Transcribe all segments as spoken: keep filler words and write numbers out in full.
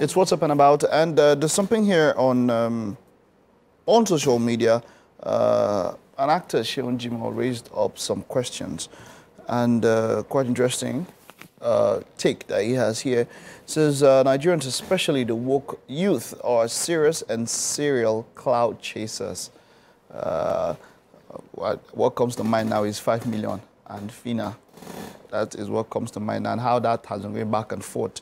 It's what's up and about. And uh, there's something here on um, on social media. Uh, an actor, Seun Jimoh, raised up some questions. And uh, quite interesting uh, take that he has here. It says, uh, Nigerians, especially the woke youth, are serious and serial cloud chasers. Uh, what, what comes to mind now is five million and FINA. That is what comes to mind, and how that has been going back and forth.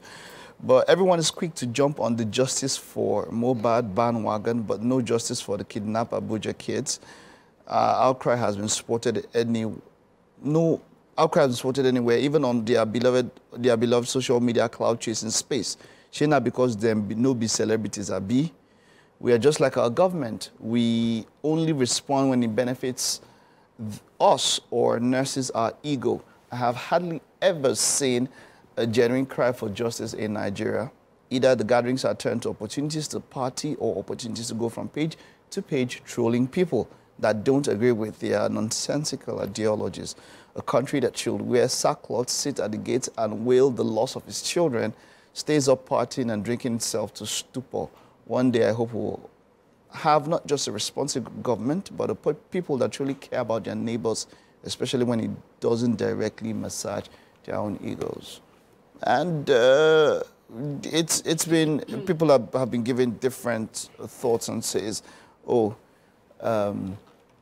But everyone is quick to jump on the justice for Mohbad bandwagon, but no justice for the kidnapped Abuja kids. Uh, outcry has been supported any, no outcry has been supported anywhere, even on their beloved, their beloved social media cloud chasing space. Shana, because them no be celebrities are be. We are just like our government. We only respond when it benefits us or nurses our ego. I have hardly ever seen a genuine cry for justice in Nigeria. Either the gatherings are turned to opportunities to party or opportunities to go from page to page trolling people that don't agree with their nonsensical ideologies. A country that should wear sackcloth, sit at the gates and wail the loss of its children, stays up partying and drinking itself to stupor. One day I hope we'll have not just a responsive government, but a people that truly care about their neighbors, especially when it doesn't directly massage their own egos. And uh, it's, it's been, people have, have been giving different thoughts and says, oh, um,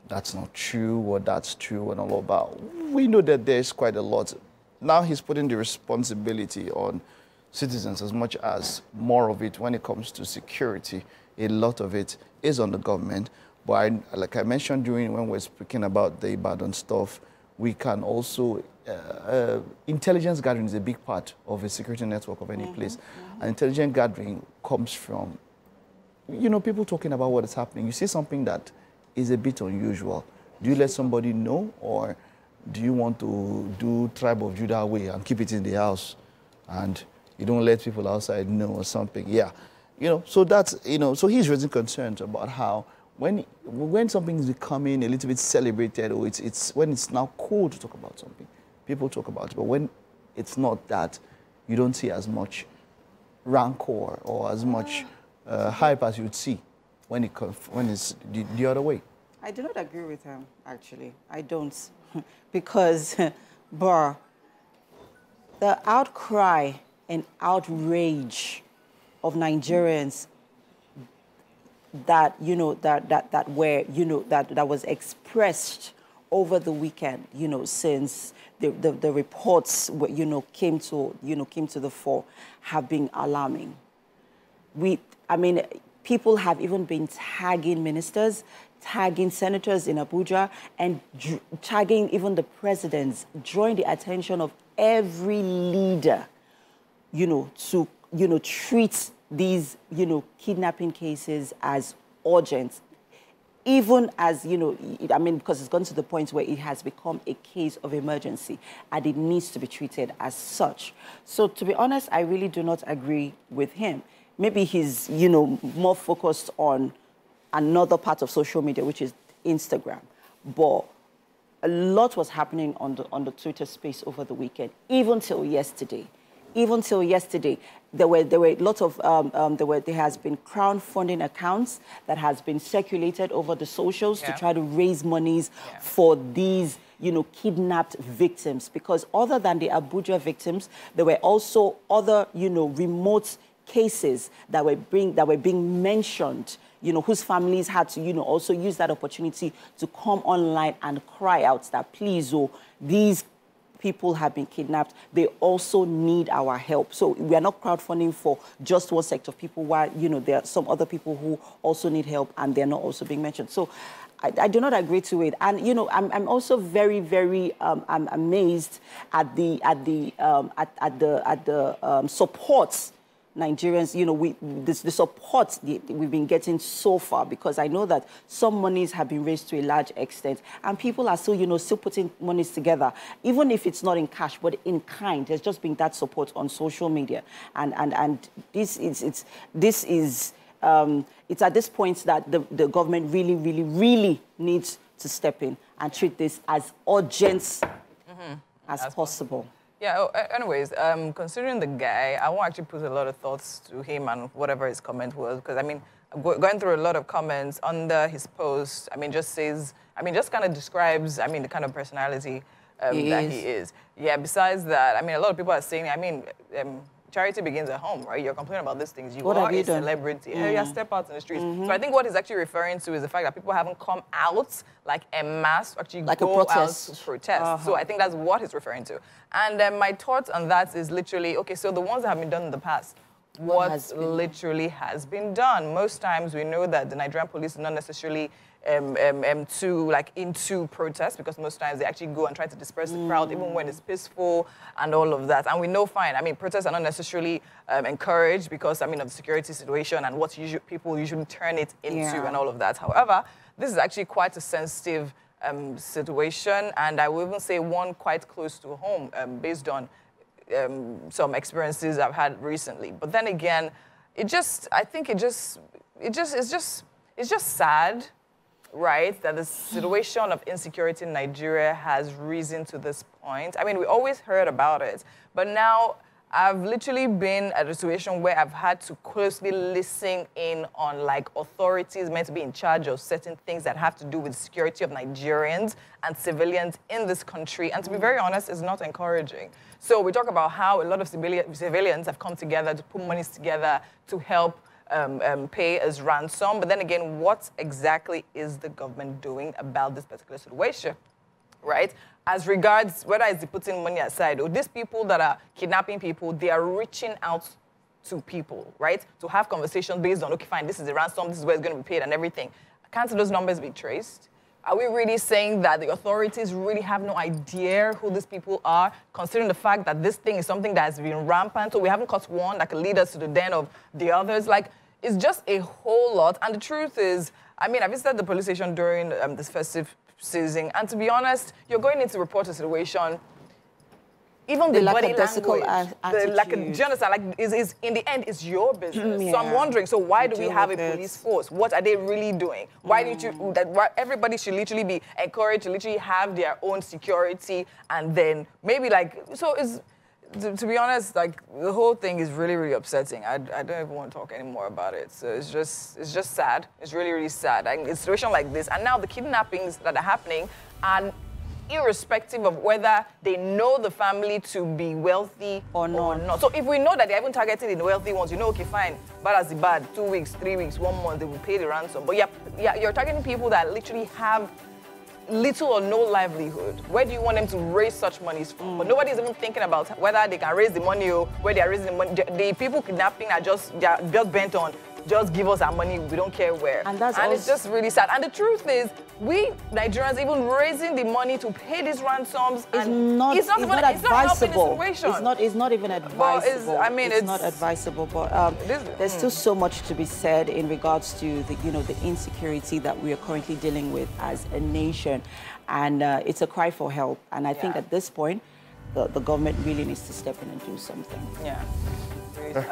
that's not true, or that's true, and all about. We know that there's quite a lot. Now he's putting the responsibility on citizens as much as more of it when it comes to security. A lot of it is on the government. But I, like I mentioned during when we were speaking about the Ibadan stuff, we can also, uh, uh, intelligence gathering is a big part of a security network of any mm-hmm, place. Mm-hmm. And intelligence gathering comes from, you know, people talking about what is happening. You see something that is a bit unusual. Do you let somebody know, or do you want to do tribe of Judah way and keep it in the house and you don't let people outside know or something? Yeah, you know, so that's, you know, so he's raising concerns about how When, when something is becoming a little bit celebrated, or it's, it's, when it's now cool to talk about something, people talk about it. But when it's not that, you don't see as much rancor or as much uh, hype as you'd see when, it, when it's the, the other way. I do not agree with him, actually. I don't. Because, bruh, the outcry and outrage of Nigerians that you know that that that were you know that that was expressed over the weekend, you know, since the the, the reports were, you know came to you know came to the fore, have been alarming. We, I mean, people have even been tagging ministers, tagging senators in Abuja, and tagging even the presidents, drawing the attention of every leader, you know, to you know treat these, you know, kidnapping cases as urgent, even as, you know, I mean, because it's gone to the point where it has become a case of emergency and it needs to be treated as such. So to be honest, I really do not agree with him. Maybe he's, you know, more focused on another part of social media, which is Instagram. But a lot was happening on the, on the Twitter space over the weekend, even till yesterday. Even till yesterday, there were there were lots of um, um, there were there has been crowdfunding accounts that has been circulated over the socials, yeah, to try to raise monies, yeah, for these you know kidnapped victims. Because other than the Abuja victims, there were also other you know remote cases that were being that were being mentioned, you know, whose families had to, you know, also use that opportunity to come online and cry out that please, oh, these people have been kidnapped. They also need our help. So we are not crowdfunding for just one sector of people, while, you know, there are some other people who also need help and they're not also being mentioned. So I, I do not agree to it. And, you know, I'm, I'm also very, very um, I'm amazed at the, at the, um, at, at the, at the um, support Nigerians, you know, we, this, the support we've been getting so far, because I know that some monies have been raised to a large extent and people are still, you know, still putting monies together, even if it's not in cash, but in kind. There's just been that support on social media. And, and, and this is, it's, this is um, it's at this point that the, the government really, really, really needs to step in and treat this as urgent, mm-hmm, as, as possible. possible. Yeah, anyways, um, considering the guy, I won't actually put a lot of thoughts to him and whatever his comment was, because, I mean, going through a lot of comments under his post, I mean, just says, I mean, just kind of describes, I mean, the kind of personality um, he that is. he is. Yeah, besides that, I mean, a lot of people are saying, I mean, um, charity begins at home, right? You're complaining about these things. You what are you a done? celebrity. Mm. Yeah, step out in the streets. Mm-hmm. So I think what he's actually referring to is the fact that people haven't come out like en masse to actually like go a protest. out to protest. Uh-huh. So I think that's what he's referring to. And um, my thoughts on that is literally, okay, so the ones that have been done in the past, what, what has literally been? has been done. Most times we know that the Nigerian police is not necessarily Um, um, um, to like into protests, because most times they actually go and try to disperse the crowd, mm. even when it's peaceful and all of that. And we know fine. I mean, protests are not necessarily um, encouraged because, I mean, of the security situation and what usually, people usually turn it into yeah. and all of that. However, this is actually quite a sensitive um, situation, and I would even say one quite close to home um, based on um, some experiences I've had recently. But then again, it just, I think it just, it just, it's just, it's just sad. Right, that the situation of insecurity in Nigeria has risen to this point. I mean, we always heard about it, but now I've literally been at a situation where I've had to closely listen in on like authorities meant to be in charge of certain things that have to do with security of Nigerians and civilians in this country. And to be very honest, it's not encouraging. So we talk about how a lot of civilians have come together to put monies together to help Um, um, pay as ransom, but then again, what exactly is the government doing about this particular situation, right? As regards whether it's putting money aside, or these people that are kidnapping people, they are reaching out to people, right? To have conversations based on, okay, fine, this is the ransom, this is where it's going to be paid and everything. Can't those numbers be traced? Are we really saying that the authorities really have no idea who these people are, considering the fact that this thing is something that has been rampant, so we haven't caught one that could lead us to the den of the others? Like, it's just a whole lot. And the truth is, I mean, I visited the police station during um, this festive season, and to be honest, you're going in to report a situation. Even the, the body language, the lack of, do you understand? Like, is, is in the end, it's your business. Yeah. So I'm wondering, so why do we have a police force? What are they really doing? Why mm. didn't you? That why everybody should literally be encouraged to literally have their own security, and then maybe like so is. To, to be honest, like the whole thing is really, really upsetting. I, I don't even want to talk anymore about it. So it's just, it's just sad. It's really, really sad. And a situation like this, and now the kidnappings that are happening, and irrespective of whether they know the family to be wealthy or not. Or not. So if we know that they haven't targeted in the wealthy ones, you know, okay, fine, bad as the bad, two weeks, three weeks, one month, they will pay the ransom. But yeah, yeah, you're targeting people that literally have little or no livelihood. Where do you want them to raise such monies from? Mm. But nobody's even thinking about whether they can raise the money or where they are raising the money. The people kidnapping are just, they are just bent on, just give us our money, we don't care where. And, that's and it's just really sad. And the truth is, we Nigerians, even raising the money to pay these ransoms, it's and not, it's not, it's even, not advisable. It's not, it's not, it's not even advisable. Well, it's, I mean, it's, it's not advisable, but um, is, there's mm. still so much to be said in regards to the, you know, the insecurity that we are currently dealing with as a nation. And uh, it's a cry for help. And I yeah. think at this point, the, the government really needs to step in and do something. Yeah.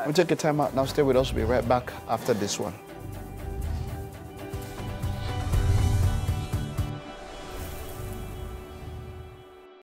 We'll take a time out now. Stay with us. We'll be right back after this one.